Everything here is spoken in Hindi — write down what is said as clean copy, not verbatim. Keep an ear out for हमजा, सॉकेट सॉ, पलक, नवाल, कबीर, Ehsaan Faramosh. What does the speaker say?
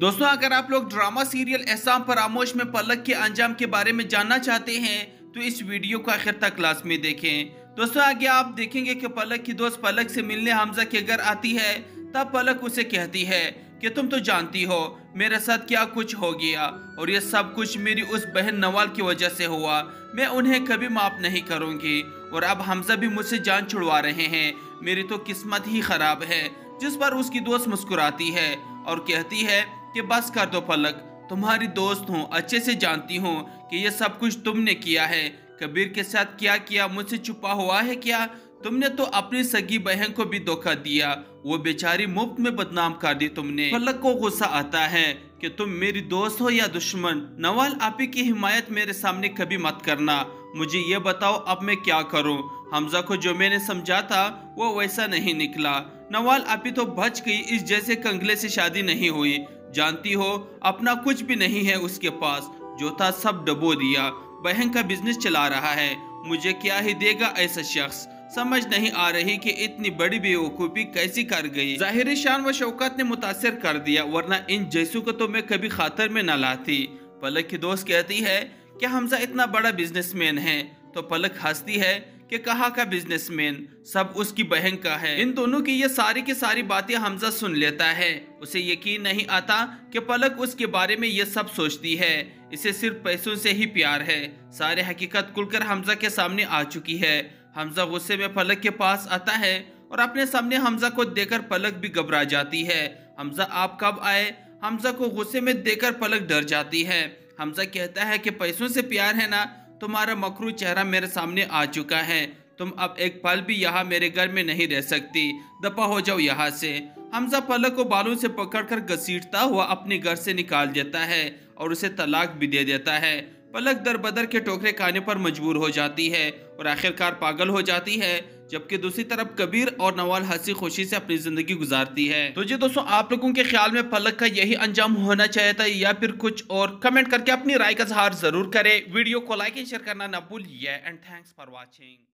दोस्तों अगर आप लोग ड्रामा सीरियल एहसान फरामोश में पलक के अंजाम के बारे में जानना चाहते हैं तो इस वीडियो को आखिर तक क्लास में देखें। दोस्तों आगे आप देखेंगे कि पलक की दोस्त पलक से मिलने हमजा के घर आती है, तब पलक उसे कहती है कि तुम तो जानती हो मेरे साथ क्या कुछ हो गया और ये सब कुछ मेरी उस बहन नवाल की वजह से हुआ, मैं उन्हें कभी माफ़ नहीं करूँगी और अब हमजा भी मुझसे जान छुड़वा रहे हैं, मेरी तो किस्मत ही ख़राब है। जिस पर उसकी दोस्त मुस्कुराती है और कहती है कि बस कर दो पलक, तुम्हारी दोस्त हूँ, अच्छे से जानती हूँ कि ये सब कुछ तुमने किया है, कबीर के साथ क्या किया मुझसे छुपा हुआ है क्या, तुमने तो अपनी सगी बहन को भी धोखा दिया, वो बेचारी मुफ्त में बदनाम कर दी तुमने। पलक को गुस्सा आता है कि तुम मेरी दोस्त हो या दुश्मन, नवाल आप ही की हिमायत मेरे सामने कभी मत करना, मुझे ये बताओ अब मैं क्या करूं, हमजा को जो मैंने समझा था वो वैसा नहीं निकला, नवाल आप ही तो बच गई, इस जैसे कंगले से शादी नहीं हुई, जानती हो अपना कुछ भी नहीं है उसके पास, जो था सब डबो दिया, बहन का बिजनेस चला रहा है, मुझे क्या ही देगा ऐसा शख्स, समझ नहीं आ रही कि इतनी बड़ी बेवकूफ़ी कैसी कर गई, ज़ाहिर शान व शौकत ने मुतासिर कर दिया, वरना इन जैसों को तो मैं कभी खातर में न लाती। पलक की दोस्त कहती है कि हमजा इतना बड़ा बिजनेसमैन है, तो पलक हंसती है कि कहाँ का बिजनेसमैन, सब उसकी बहन का है। इन दोनों की ये सारी की सारी बातें हमजा सुन लेता है, उसे यकीन नहीं आता कि पलक उसके बारे में ये सब सोचती है, इसे सिर्फ पैसों से ही प्यार है। सारे हकीकत खुलकर हमजा के सामने आ चुकी है। हमजा गुस्से में पलक के पास आता है और अपने सामने हमजा को देखकर पलक भी घबरा जाती है। हमजा आप कब आए? हमजा को गुस्से में देखकर पलक डर जाती है। हमजा कहता है कि पैसों से प्यार है ना, तुम्हारा मकरू चेहरा मेरे सामने आ चुका है, तुम अब एक पल भी यहाँ मेरे घर में नहीं रह सकती, दफा हो जाओ यहाँ से। हमजा पलक को बालों से पकड़कर घसीटता हुआ अपने घर से निकाल देता है और उसे तलाक भी दे देता है। पलक दर बदर के टोकरे खाने पर मजबूर हो जाती है और आखिरकार पागल हो जाती है, जबकि दूसरी तरफ कबीर और नवाल हंसी खुशी से अपनी ज़िंदगी गुजारती है। तो जी दोस्तों आप लोगों के ख्याल में पलक का यही अंजाम होना चाहिए था या फिर कुछ और? कमेंट करके अपनी राय का इजहार ज़रूर करें। वीडियो को लाइक एंड शेयर करना ना भूलिए एंड थैंक्स फॉर वॉचिंग।